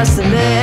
us to live.